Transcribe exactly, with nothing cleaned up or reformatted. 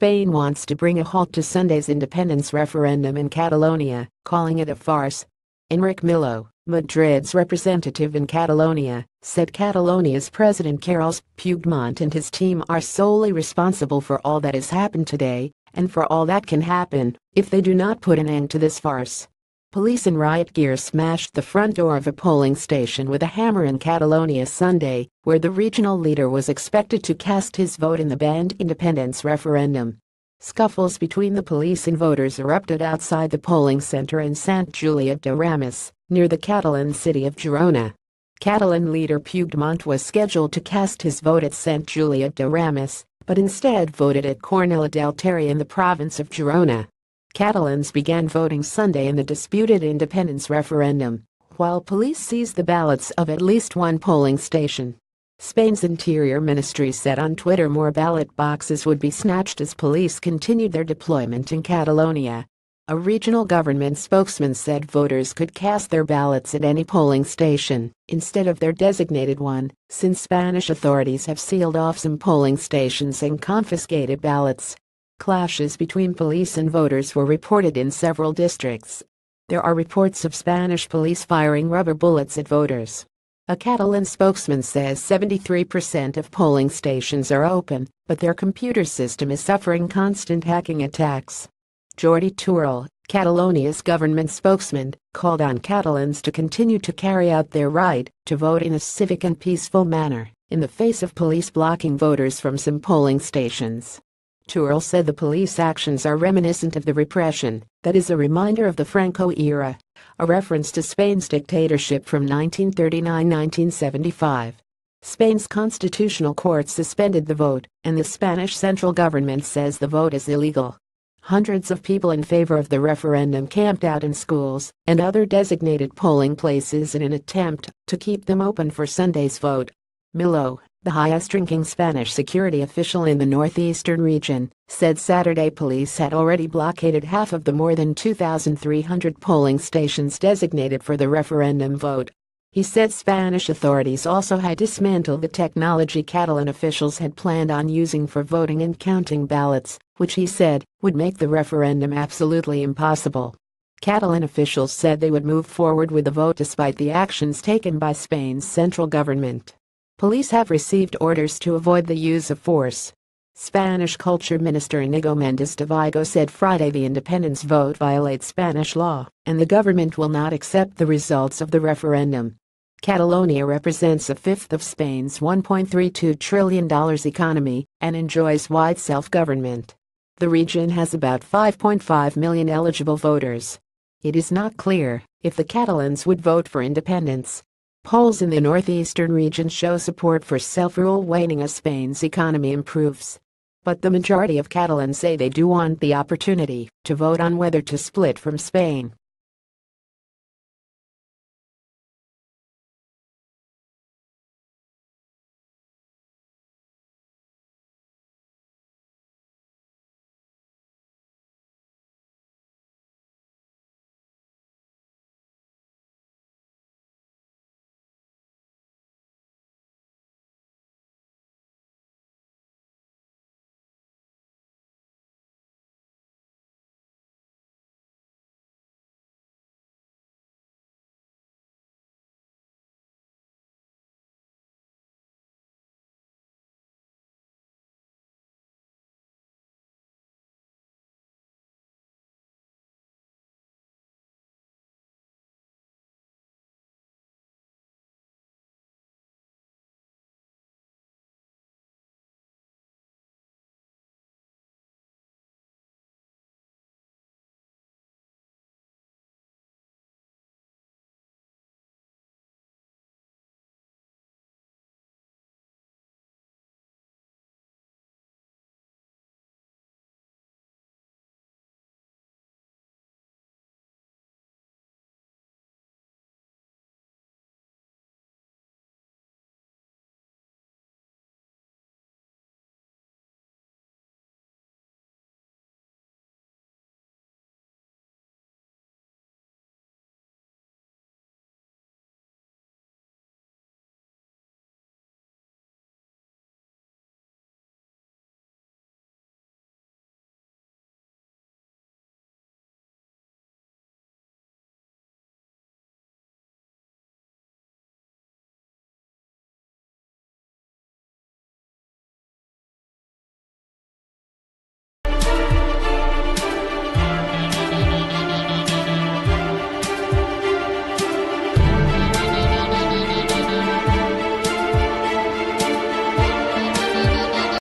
Spain wants to bring a halt to Sunday's independence referendum in Catalonia, calling it a farce. Enric Millo, Madrid's representative in Catalonia, said Catalonia's President Carles Puigdemont and his team are solely responsible for all that has happened today, and for all that can happen, if they do not put an end to this farce. Police in riot gear smashed the front door of a polling station with a hammer in Catalonia Sunday, where the regional leader was expected to cast his vote in the banned independence referendum. Scuffles between the police and voters erupted outside the polling center in Sant Julià de Ramis, near the Catalan city of Girona. Catalan leader Puigdemont was scheduled to cast his vote at Sant Julià de Ramis, but instead voted at Cornellà del Terri in the province of Girona. Catalans began voting Sunday in the disputed independence referendum, while police seized the ballots of at least one polling station. Spain's Interior Ministry said on Twitter more ballot boxes would be snatched as police continued their deployment in Catalonia. A regional government spokesman said voters could cast their ballots at any polling station, instead of their designated one, since Spanish authorities have sealed off some polling stations and confiscated ballots. Clashes between police and voters were reported in several districts. There are reports of Spanish police firing rubber bullets at voters. A Catalan spokesman says seventy-three percent of polling stations are open, but their computer system is suffering constant hacking attacks. Jordi Turull, Catalonia's government spokesman, called on Catalans to continue to carry out their right to vote in a civic and peaceful manner, in the face of police blocking voters from some polling stations. Turull said the police actions are reminiscent of the repression that is a reminder of the Franco era, a reference to Spain's dictatorship from nineteen thirty-nine to nineteen seventy-five. Spain's constitutional court suspended the vote, and the Spanish central government says the vote is illegal. Hundreds of people in favor of the referendum camped out in schools and other designated polling places in an attempt to keep them open for Sunday's vote. Millo, the highest-ranking Spanish security official in the northeastern region, said Saturday police had already blockaded half of the more than two thousand three hundred polling stations designated for the referendum vote. He said Spanish authorities also had dismantled the technology Catalan officials had planned on using for voting and counting ballots, which he said would make the referendum absolutely impossible. Catalan officials said they would move forward with the vote despite the actions taken by Spain's central government. Police have received orders to avoid the use of force. Spanish Culture Minister Inigo Méndez de Vigo said Friday the independence vote violates Spanish law, and the government will not accept the results of the referendum. Catalonia represents a fifth of Spain's one point three two trillion dollar economy and enjoys wide self-government. The region has about five point five million eligible voters. It is not clear if the Catalans would vote for independence. Polls in the northeastern region show support for self-rule waning as Spain's economy improves. But the majority of Catalans say they do want the opportunity to vote on whether to split from Spain.